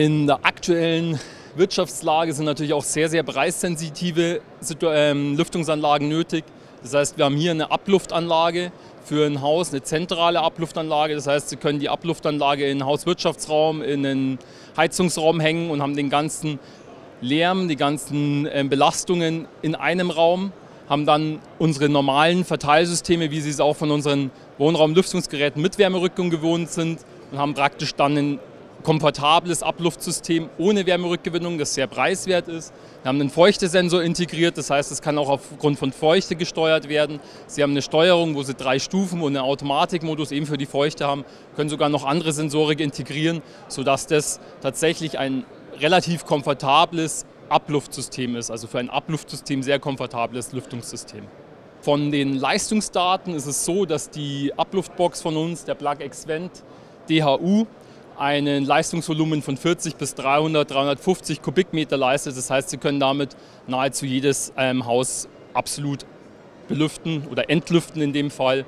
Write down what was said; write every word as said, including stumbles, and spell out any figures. In der aktuellen Wirtschaftslage sind natürlich auch sehr, sehr preissensitive Lüftungsanlagen nötig. Das heißt, wir haben hier eine Abluftanlage für ein Haus, eine zentrale Abluftanlage. Das heißt, Sie können die Abluftanlage in den Hauswirtschaftsraum, in den Heizungsraum hängen und haben den ganzen Lärm, die ganzen Belastungen in einem Raum, haben dann unsere normalen Verteilsysteme, wie sie es auch von unseren Wohnraumlüftungsgeräten mit Wärmerückgewinnung gewohnt sind, und haben praktisch dann einen komfortables Abluftsystem ohne Wärmerückgewinnung, das sehr preiswert ist. Wir haben einen Feuchtesensor integriert, das heißt, es kann auch aufgrund von Feuchte gesteuert werden. Sie haben eine Steuerung, wo Sie drei Stufen und einen Automatikmodus eben für die Feuchte haben, können sogar noch andere Sensorik integrieren, sodass das tatsächlich ein relativ komfortables Abluftsystem ist, also für ein Abluftsystem sehr komfortables Lüftungssystem. Von den Leistungsdaten ist es so, dass die Abluftbox von uns, der PluggExVent D H U, einen Leistungsvolumen von vierzig bis dreihundert, dreihundertfünfzig Kubikmeter leistet. Das heißt, Sie können damit nahezu jedes ähm, Haus absolut belüften oder entlüften in dem Fall.